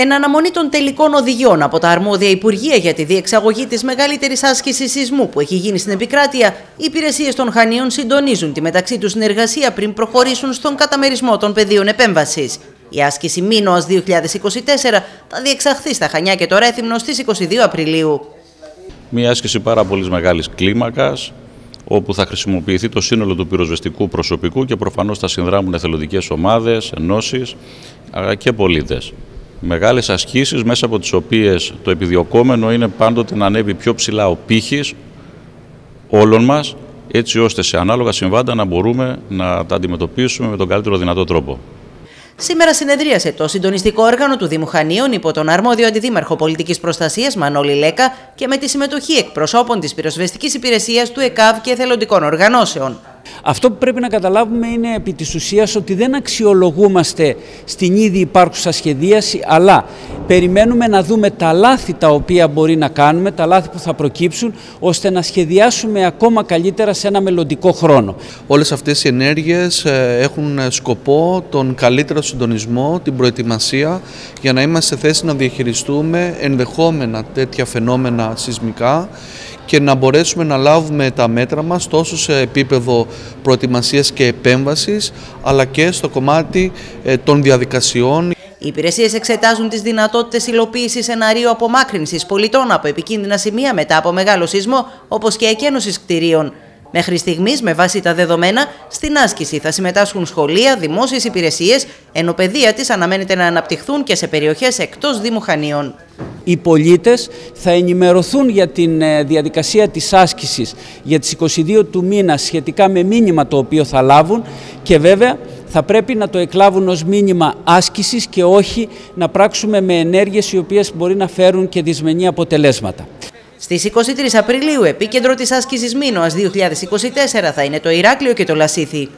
εν αναμονή των τελικών οδηγιών από τα αρμόδια Υπουργεία για τη διεξαγωγή της μεγαλύτερης άσκησης σεισμού που έχει γίνει στην επικράτεια, οι υπηρεσίες των Χανίων συντονίζουν τη μεταξύ τους συνεργασία πριν προχωρήσουν στον καταμερισμό των πεδίων επέμβασης. Η άσκηση Μίνωας 2024 θα διεξαχθεί στα Χανιά και το Ρέθυμνο στις 22 Απριλίου. Μια άσκηση πάρα πολύ μεγάλης κλίμακας, όπου θα χρησιμοποιηθεί το σύνολο του πυροσβεστικού προσωπικού και προφανώς θα συνδράμουν εθελοντικές ομάδες, ενώσεις και πολίτες. Μεγάλες ασκήσεις μέσα από τις οποίες το επιδιωκόμενο είναι πάντοτε να ανέβει πιο ψηλά ο πύχης όλων μας, έτσι ώστε σε ανάλογα συμβάντα να μπορούμε να τα αντιμετωπίσουμε με τον καλύτερο δυνατό τρόπο. Σήμερα συνεδρίασε το συντονιστικό όργανο του Δήμου Χανίων υπό τον αρμόδιο Αντιδήμαρχο Πολιτικής Προστασίας Μανώλη Λέκα και με τη συμμετοχή εκπροσώπων της Πυροσβεστικής Υπηρεσίας του ΕΚΑΒ και εθελοντικών οργανώσεων. Αυτό που πρέπει να καταλάβουμε είναι επί της ουσίας ότι δεν αξιολογούμαστε στην ήδη υπάρχουσα σχεδίαση, αλλά περιμένουμε να δούμε τα λάθη τα οποία μπορεί να κάνουμε, τα λάθη που θα προκύψουν, ώστε να σχεδιάσουμε ακόμα καλύτερα σε ένα μελλοντικό χρόνο. Όλες αυτές οι ενέργειες έχουν σκοπό τον καλύτερο συντονισμό, την προετοιμασία, για να είμαστε σε θέση να διαχειριστούμε ενδεχόμενα τέτοια φαινόμενα σεισμικά και να μπορέσουμε να λάβουμε τα μέτρα μας τόσο σε επίπεδο προετοιμασίας και επέμβασης, αλλά και στο κομμάτι των διαδικασιών. Οι υπηρεσίες εξετάζουν τις δυνατότητες υλοποίησης σεναρίου απομάκρυνσης πολιτών από επικίνδυνα σημεία μετά από μεγάλο σεισμό, όπως και εκένωσης κτηρίων. Μέχρι στιγμής, με βάση τα δεδομένα, στην άσκηση θα συμμετάσχουν σχολεία, δημόσιες υπηρεσίες, ενώ παιδεία της αναμένεται να αναπτυχθούν και σε περιοχές εκτός Δήμου Χανίων. Οι πολίτες θα ενημερωθούν για τη διαδικασία της άσκησης για τις 22 του μήνα σχετικά με μήνυμα το οποίο θα λάβουν και βέβαια θα πρέπει να το εκλάβουν ως μήνυμα άσκησης και όχι να πράξουμε με ενέργειες οι οποίες μπορεί να φέρουν και δυσμενή αποτελέσματα. Στις 23 Απριλίου επίκεντρο της άσκησης Μίνωας 2024 θα είναι το Ηράκλειο και το Λασίθι.